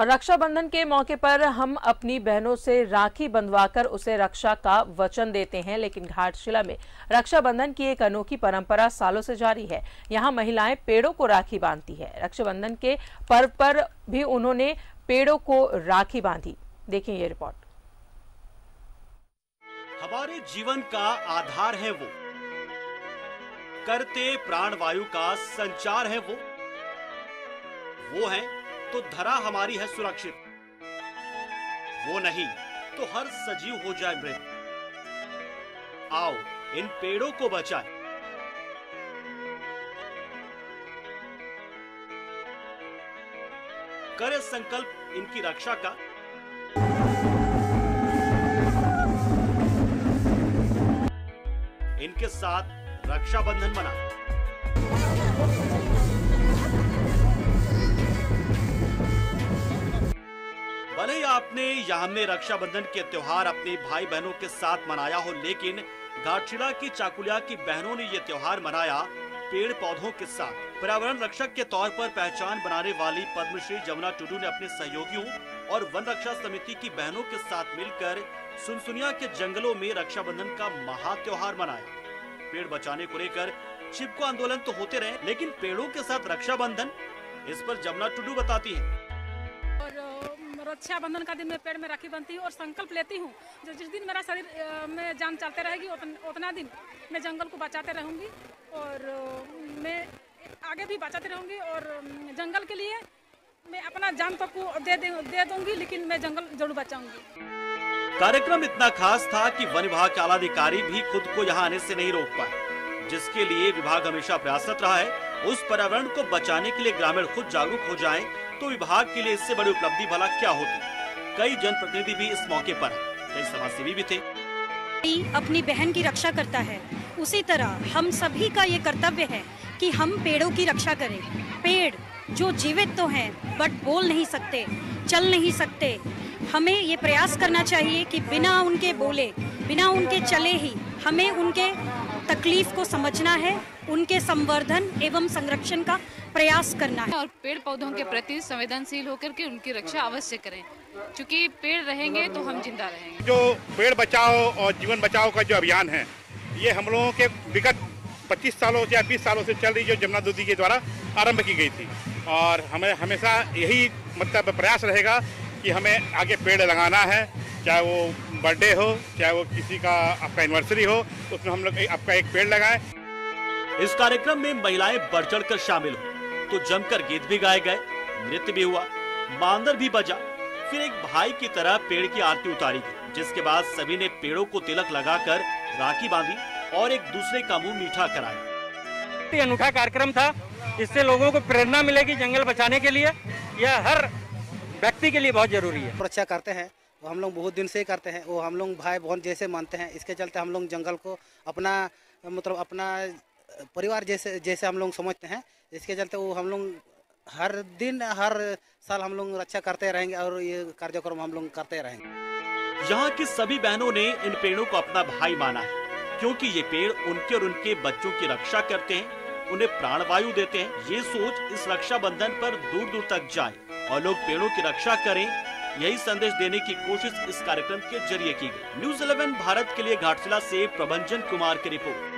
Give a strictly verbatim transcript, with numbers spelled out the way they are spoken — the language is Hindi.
और रक्षाबंधन के मौके पर हम अपनी बहनों से राखी बंधवाकर उसे रक्षा का वचन देते हैं, लेकिन घाटशिला में रक्षाबंधन की एक अनोखी परंपरा सालों से जारी है। यहाँ महिलाएं पेड़ों को राखी बांधती है। रक्षाबंधन के पर्व पर भी उन्होंने पेड़ों को राखी बांधी। देखिए ये रिपोर्ट। हमारे जीवन का आधार है वो, करते प्राणवायु का संचार है वो, वो है तो धरा हमारी है सुरक्षित, वो नहीं तो हर सजीव हो जाए मृत। आओ इन पेड़ों को बचाएं। करें संकल्प इनकी रक्षा का। इनके साथ रक्षाबंधन मनाएं। भले ही आपने या हमने रक्षाबंधन के त्योहार अपने भाई बहनों के साथ मनाया हो, लेकिन घाटशिला की चाकुलिया की बहनों ने ये त्योहार मनाया पेड़ पौधों के साथ। पर्यावरण रक्षक के तौर पर पहचान बनाने वाली पद्मश्री जमुना टूडू ने अपने सहयोगियों और वन रक्षा समिति की बहनों के साथ मिलकर सुनसुनिया के जंगलों में रक्षाबंधन का महा त्योहार मनाया। पेड़ बचाने को लेकर चिपको आंदोलन तो होते रहे, लेकिन पेड़ों के साथ रक्षाबंधन, इस पर जमुना टूडू बताती है। रक्षाबंधन का दिन मैं पेड़ में राखी बनती हूँ और संकल्प लेती हूँ, जो जिस दिन मेरा शरीर में जान चलते रहेगी उतन, उतना दिन मैं जंगल को बचाते रहूँगी और मैं आगे भी बचाते रहूँगी। और जंगल के लिए मैं अपना जान तक दे, दे, दे दूँगी, लेकिन मैं जंगल जरूर बचाऊँगी। कार्यक्रम इतना खास था कि वन विभाग के आला अधिकारी भी खुद को यहाँ आने से नहीं रोक पाए, जिसके लिए विभाग हमेशा प्रयासरत रहा है। उस पर्यावरण को बचाने के लिए ग्रामीण खुद जागरूक हो जाए तो विभाग के लिए इससे बड़ी उपलब्धि भला क्या होती। कई जनप्रतिनिधि भी इस मौके पर, कई समाजसेवी भी थे। अपनी बहन की रक्षा करता है, उसी तरह हम सभी का ये कर्तव्य है कि हम पेड़ों की रक्षा करें। पेड़ जो जीवित तो हैं, बट बोल नहीं सकते, चल नहीं सकते। हमें ये प्रयास करना चाहिए कि बिना उनके बोले, बिना उनके चले ही हमें उनके तकलीफ को समझना है, उनके संवर्धन एवं संरक्षण का प्रयास करना है और पेड़ पौधों के प्रति संवेदनशील होकर के उनकी रक्षा अवश्य करें, क्योंकि पेड़ रहेंगे तो हम जिंदा रहेंगे। जो पेड़ बचाओ और जीवन बचाओ का जो अभियान है, ये हम लोगों के विगत पच्चीस सालों से या बीस सालों से चल रही, जो जमुना टूडू के द्वारा आरम्भ की गई थी। और हमें हमेशा यही मतलब प्रयास रहेगा कि हमें आगे पेड़ लगाना है, चाहे वो बर्थडे हो, चाहे वो किसी का आपका एनिवर्सरी हो, उसमें हम लोग आपका एक पेड़ लगाएं। इस कार्यक्रम में महिलाएं बढ़ चढ़ कर शामिल हुई, तो जमकर गीत भी गाए गए, नृत्य भी हुआ, मांदर भी बजा, फिर एक भाई की तरह पेड़ की आरती उतारी गई, जिसके बाद सभी ने पेड़ों को तिलक लगाकर राखी बांधी और एक दूसरे का मुँह मीठा कराया। अनूठा कार्यक्रम था, इससे लोगों को प्रेरणा मिलेगी जंगल बचाने के लिए। यह हर व्यक्ति के लिए बहुत जरूरी है। रक्षा करते हैं वो हम लोग बहुत दिन से ही करते हैं, वो हम लोग भाई बहन जैसे मानते हैं। इसके चलते हम लोग जंगल को अपना मतलब अपना परिवार जैसे जैसे हम लोग समझते हैं। इसके चलते वो हम लोग हर दिन हर साल हम लोग रक्षा करते रहेंगे और ये कार्यक्रम हम लोग करते रहेंगे। यहाँ की सभी बहनों ने इन पेड़ों को अपना भाई माना है, क्योंकि ये पेड़ उनके और उनके बच्चों की रक्षा करते हैं, उन्हें प्राणवायु देते हैं। ये सोच इस रक्षाबंधन पर दूर दूर तक जाए और लोग पेड़ों की रक्षा करें, यही संदेश देने की कोशिश इस कार्यक्रम के जरिए की गई। न्यूज इलेवन भारत के लिए घाटशिला से प्रभंजन कुमार की रिपोर्ट।